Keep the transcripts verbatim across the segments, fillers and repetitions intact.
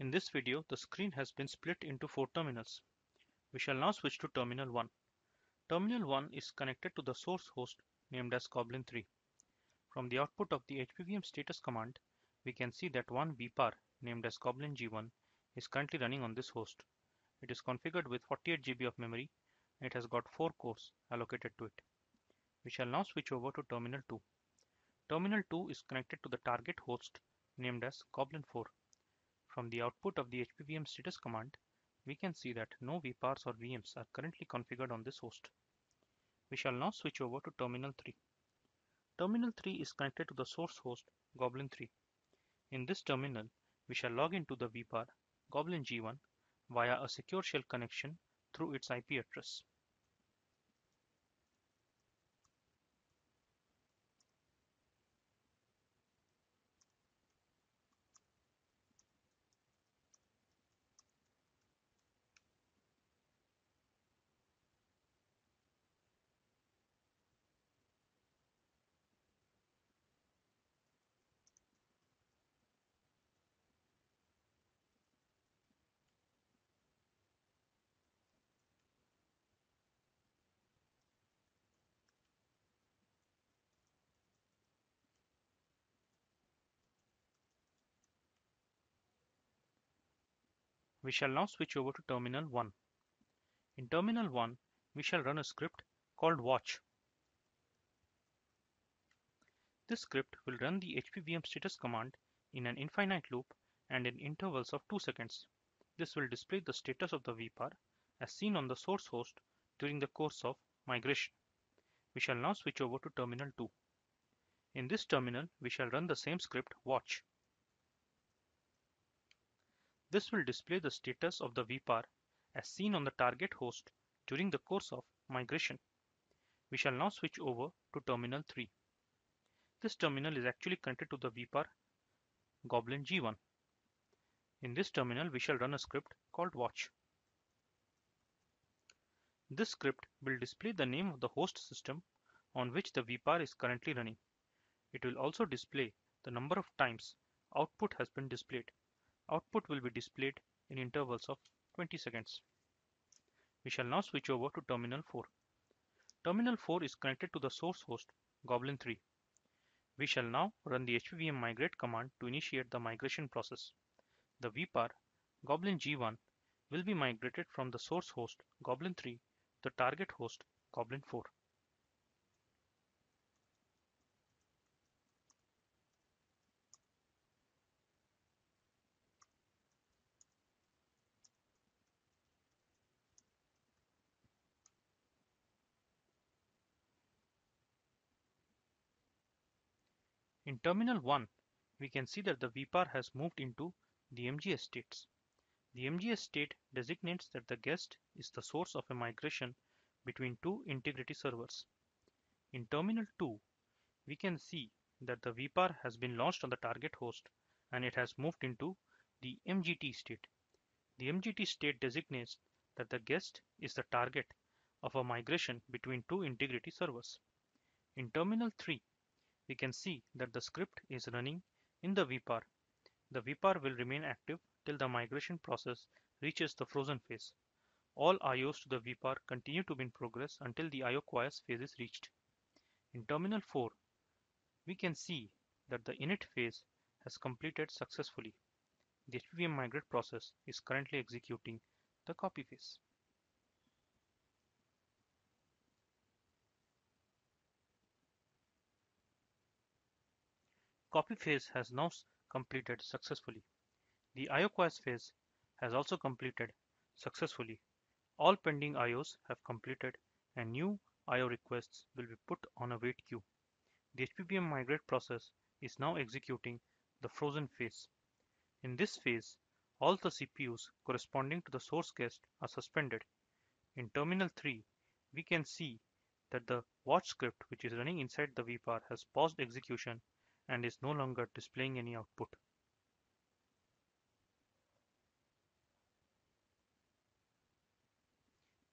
In this video, the screen has been split into four terminals. We shall now switch to terminal one. Terminal one is connected to the source host named as Goblin three. From the output of the H P V M status command, we can see that one V P A R named as Goblin G one is currently running on this host. It is configured with forty-eight G B of memory and it has got four cores allocated to it. We shall now switch over to terminal two. Terminal two is connected to the target host named as Goblin four. From the output of the H P V M status command, we can see that no V P A Rs or V Ms are currently configured on this host. We shall now switch over to terminal three. Terminal three is connected to the source host Goblin three. In this terminal, we shall log into the V P A R Goblin G one via a secure shell connection through its I P address. We shall now switch over to terminal one. In terminal one, we shall run a script called watch. This script will run the H P V M status command in an infinite loop and in intervals of two seconds. This will display the status of the V P A R as seen on the source host during the course of migration. We shall now switch over to terminal two. In this terminal, we shall run the same script watch. This will display the status of the V P A R as seen on the target host during the course of migration. We shall now switch over to terminal three. This terminal is actually connected to the V P A R Goblin G one. In this terminal, we shall run a script called watch. This script will display the name of the host system on which the V P A R is currently running. It will also display the number of times output has been displayed. Output will be displayed in intervals of twenty seconds. We shall now switch over to terminal four. Terminal four is connected to the source host Goblin three. We shall now run the H P V M migrate command to initiate the migration process. The V P A R Goblin G one will be migrated from the source host Goblin three to the target host Goblin four. In terminal one, we can see that the V P A R has moved into the M G S states. The M G S state designates that the guest is the source of a migration between two integrity servers. In terminal two, we can see that the V P A R has been launched on the target host and it has moved into the M G T state. The M G T state designates that the guest is the target of a migration between two integrity servers. In terminal three, we can see that the script is running in the V P A R. The V P A R will remain active till the migration process reaches the frozen phase. All I Os to the V P A R continue to be in progress until the I O Quest phase is reached. In terminal four, we can see that the init phase has completed successfully. The H P V M migrate process is currently executing the copy phase. Copy phase has now completed successfully. The I O Quest phase has also completed successfully. All pending I Os have completed and new I O requests will be put on a wait queue. The H P P M migrate process is now executing the frozen phase. In this phase, all the C P Us corresponding to the source guest are suspended. In terminal three, we can see that the watch script which is running inside the V P A R has paused execution and is no longer displaying any output.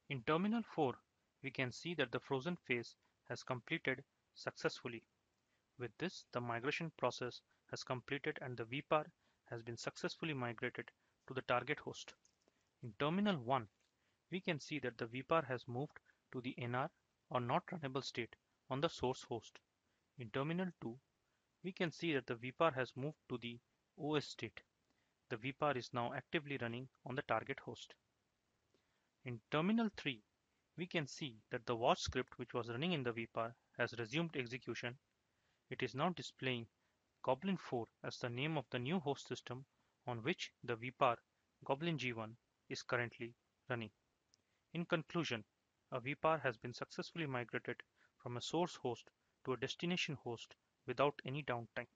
In terminal four, we can see that the frozen phase has completed successfully. With this, the migration process has completed and the V P A R has been successfully migrated to the target host. In terminal one, we can see that the V P A R has moved to the N R or not runnable state on the source host. In terminal two, we can see that the V P A R has moved to the O S state. The V P A R is now actively running on the target host. In terminal three, we can see that the watch script which was running in the V P A R has resumed execution. It is now displaying Goblin four as the name of the new host system on which the V P A R Goblin G one is currently running. In conclusion, a V P A R has been successfully migrated from a source host to a destination host without any downtime.